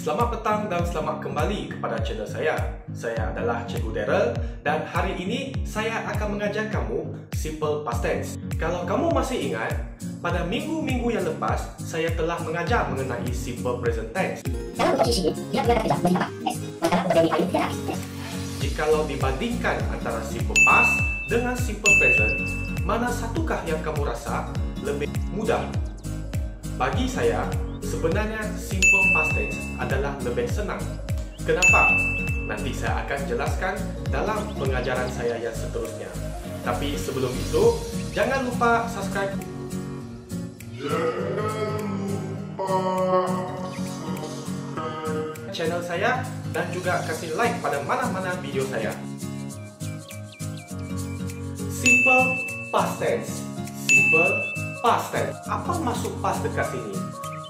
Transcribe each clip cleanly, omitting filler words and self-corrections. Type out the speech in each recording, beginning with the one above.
Selamat petang dan selamat kembali kepada channel saya. Saya adalah Cikgu Darrel dan hari ini saya akan mengajar kamu simple past tense. Kalau kamu masih ingat, pada minggu-minggu yang lepas saya telah mengajar mengenai simple present tense. Jikalau dibandingkan antara simple past dengan simple present, mana satukah yang kamu rasa lebih mudah? Bagi saya, sebenarnya simple past tense adalah lebih senang. Kenapa? Nanti saya akan jelaskan dalam pengajaran saya yang seterusnya. Tapi sebelum itu, jangan lupa subscribe. Channel saya dan juga kasih like pada mana-mana video saya. Simple past tense. Simple past tense. Apa masuk past dekat sini?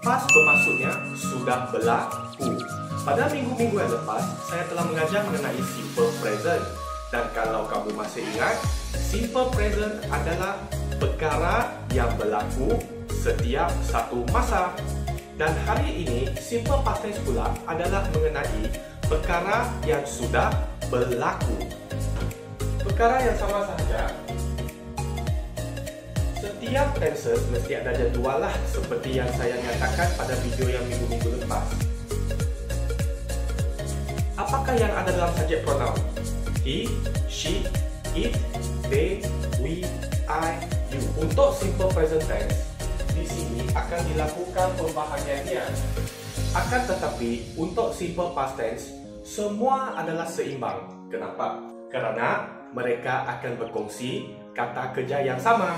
Pas bermaksudnya sudah berlaku. Pada minggu-minggu yang lepas, saya telah mengajar mengenai simple present. Dan kalau kamu masih ingat, simple present adalah perkara yang berlaku setiap satu masa. Dan hari ini, simple past tense pula adalah mengenai perkara yang sudah berlaku. Perkara yang sama saja. Setiap tenses mesti ada jadual lah, seperti yang saya nyatakan pada video yang minggu-minggu lepas. Apakah yang ada dalam subjek pronoun? He, she, it, they, we, I, you. Untuk simple present tense, di sini akan dilakukan pembahagiannya. Akan tetapi, untuk simple past tense, semua adalah seimbang. Kenapa? Karena mereka akan berkongsi kata kerja yang sama.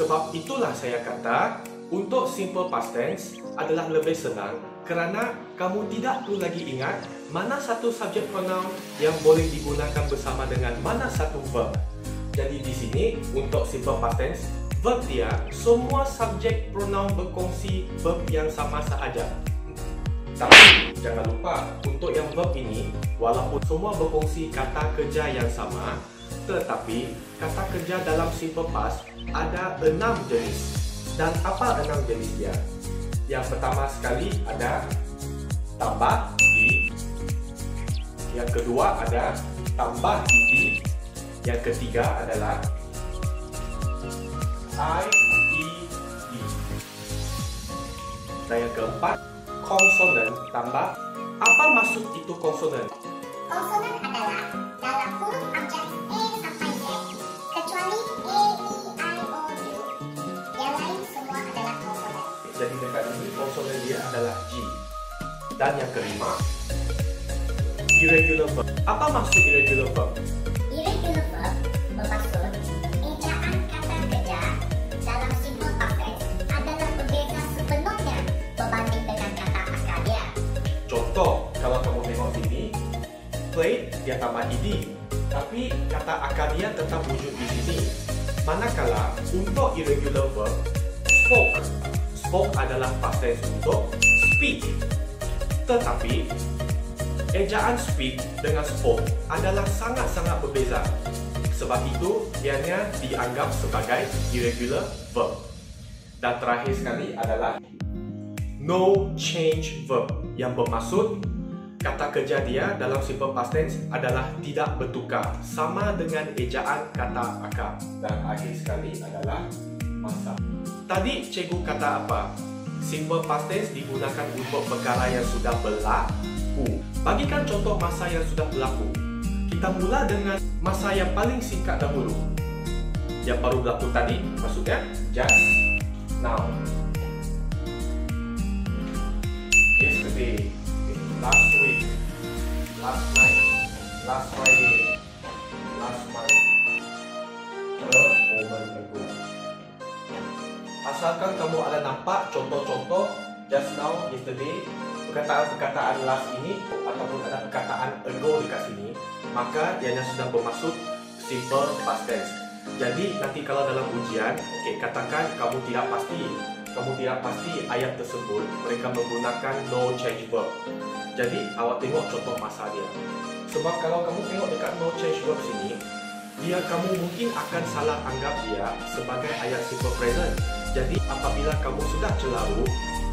Sebab itulah saya kata, untuk simple past tense adalah lebih senang kerana kamu tidak perlu lagi ingat mana satu subjek pronoun yang boleh digunakan bersama dengan mana satu verb. Jadi di sini, untuk simple past tense, verb dia, semua subjek pronoun berkongsi verb yang sama sahaja. Tapi, jangan lupa, untuk yang verb ini, walaupun semua berkongsi kata kerja yang sama, tetapi kata kerja dalam simple past ada 6 jenis. Dan apa 6 jenis dia? Yang pertama sekali ada tambah di, yang kedua ada tambah di, yang ketiga adalah I, E, I. Dan yang keempat konsonan tambah. Apa maksud itu konsonan? Konsonan adalah dalam huruf abjad adalah G. Dan yang kelima, irregular verb. Apa maksud irregular verb? Irregular verb bermaksud ejaan kata kerja dalam simple past tense adalah berbeza sepenuhnya berbanding dengan kata asalnya. Contoh, kalau kamu tengok sini, play dia tambah ed, tapi kata asalnya tetap wujud di sini. Manakala untuk irregular verb, spoke adalah past tense untuk speak. Tetapi, ejaan speak dengan spoke adalah sangat-sangat berbeza. Sebab itu, ianya dianggap sebagai irregular verb. Dan terakhir sekali adalah no change verb, yang bermaksud kata kerja dia dalam simple past tense adalah tidak bertukar, sama dengan ejaan kata akar. Dan akhir sekali adalah masa. Tadi cikgu kata apa? Simple past tense digunakan untuk perkara yang sudah berlaku. Bagikan contoh masa yang sudah berlaku. Kita mula dengan masa yang paling singkat dahulu. Yang baru berlaku tadi, maksudnya just now. Yesterday, last week, last night, last Friday, last month, the moment ago. Asalkan kamu ada nampak contoh-contoh just now, yesterday, perkataan-perkataan last ini ataupun ada perkataan ago dekat sini, maka ianya sudah bermaksud simple past tense. Jadi nanti kalau dalam ujian, katakan kamu tidak pasti. Kamu tidak pasti ayat tersebut, mereka menggunakan no change verb. Jadi awak tengok contoh masa dia. Sebab kalau kamu tengok dekat no change verb sini, kamu mungkin akan salah anggap dia sebagai ayat simple present. Jadi apabila kamu sudah celaru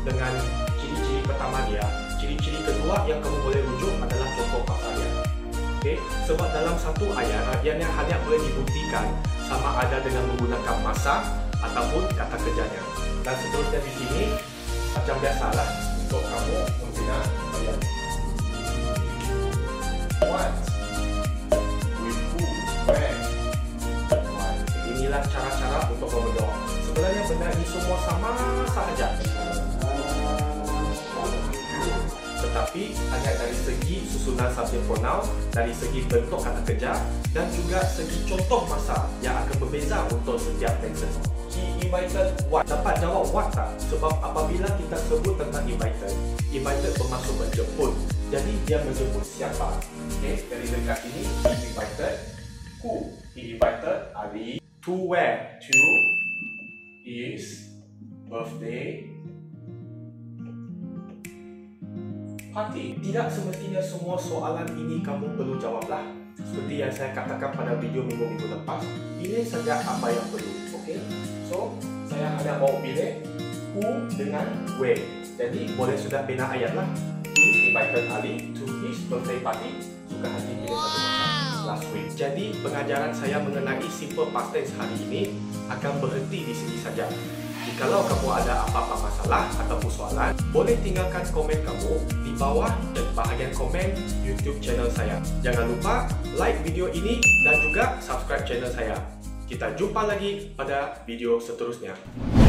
dengan ciri-ciri pertama dia, ciri-ciri kedua yang kamu boleh rujuk adalah contoh pasarnya. Okay? Sebab dalam satu ayat, radiannya hanya boleh dibuktikan sama ada dengan menggunakan masa ataupun kata kerjanya. Dan seterusnya di sini, macam biasalah untuk kamu membina radian. What? With who? Where? What? Inilah cara-cara untuk menjawab. Sebenarnya benda ini semua sama sahaja, tetapi hanya dari segi susunan subjek pronoun, dari segi bentuk kata kerja dan juga segi contoh masa yang akan berbeza untuk setiap tenses. He invited what? Dapat jawab what tak? Sebab apabila kita sebut tentang invited, invited bermaksud menjemput. Jadi dia menjemput siapa? Okay, dari dekat ini, he invited who? He invited Abi to where? To his birthday party. Tidak semestinya semua soalan ini kamu perlu jawablah. Seperti yang saya katakan pada video minggu-minggu lepas, pilih saja apa yang perlu. Okay? So, saya ada mau pilih who dengan where. Jadi, boleh sudah bina ayatlah. He invited Ali to his birthday party. Suka hati pilih satu masa last week. Jadi, pengajaran saya mengenai simple past tense hari ini akan berhenti di sini saja. Jikalau kamu ada apa-apa masalah ataupun soalan, boleh tinggalkan komen kamu di bawah dan bahagian komen YouTube channel saya. Jangan lupa like video ini dan juga subscribe channel saya. Kita jumpa lagi pada video seterusnya.